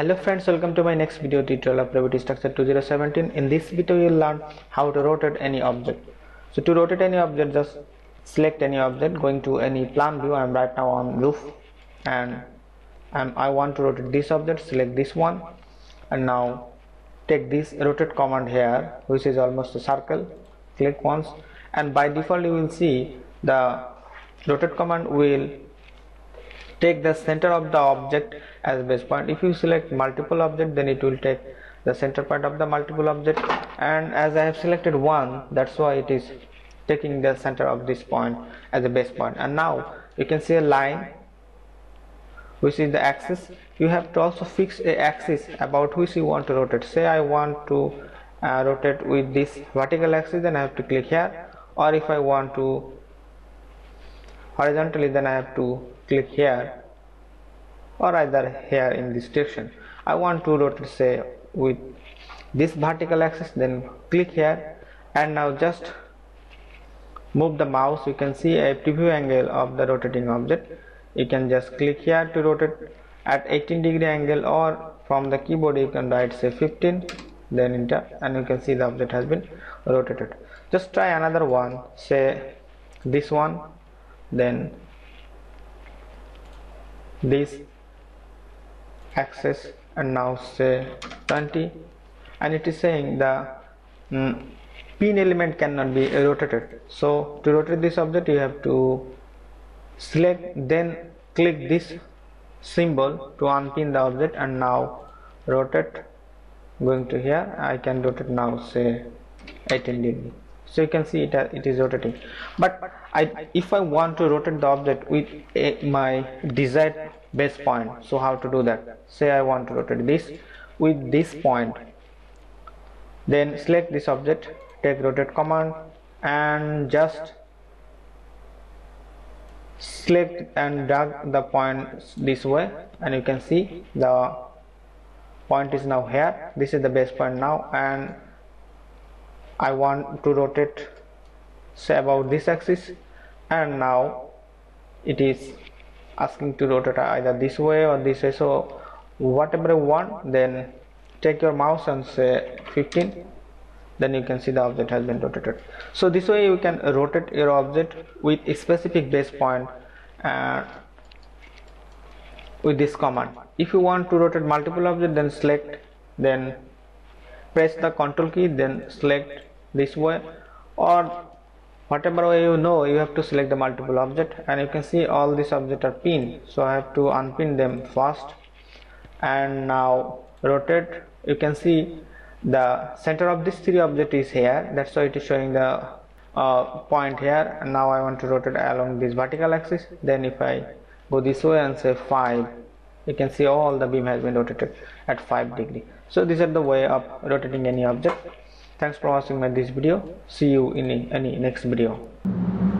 Hello friends, welcome to my next video tutorial of Revit Structure 2017. In this video you will learn how to rotate any object. So to rotate any object, just select any object, going to any plan view. I am right now on roof and I want to rotate this object. Select this one and now take this rotate command here, which is almost a circle. Click once and by default you will see the rotate command will take the center of the object as base point. If you select multiple object, then it will take the center point of the multiple object, and as I have selected one, that's why it is taking the center of this point as a base point. And now you can see a line which is the axis. You have to also fix a axis about which you want to rotate. Say I want to rotate with this vertical axis, then I have to click here, or if I want to horizontally, then I have to click here, or either here in this direction. I want to rotate say with this vertical axis, then click here and now just move the mouse. You can see a preview angle of the rotating object. You can just click here to rotate at 18-degree angle, or from the keyboard you can write say 15, then enter, and you can see the object has been rotated. Just try another one, say this one, then this axis, and now say 20, and it is saying the pin element cannot be rotated. So to rotate this object you have to select, then click this symbol to unpin the object and now rotate. Going to here, I can rotate now say 18 degree. So you can see it is rotating. But if I want to rotate the object with my desired base point, so how to do that? Say I want to rotate this with this point, then select this object, take rotate command and just select and drag the point this way, and you can see the point is now here. This is the base point now, and I want to rotate say about this axis, and now it is asking to rotate either this way or this way. So whatever you want, then take your mouse and say 15, then you can see the object has been rotated. So this way you can rotate your object with a specific base point with this command. If you want to rotate multiple objects, then select, then press the control key, then select this way, or whatever way you know. You have to select the multiple object, and you can see all these objects are pinned, so I have to unpin them first and now rotate. You can see the center of this three object is here, that's why it is showing the point here. And now I want to rotate along this vertical axis, then if I go this way and say 5, you can see all the beam has been rotated at 5 degree. So these are the way of rotating any object. Thanks for watching this video. See you in any next video.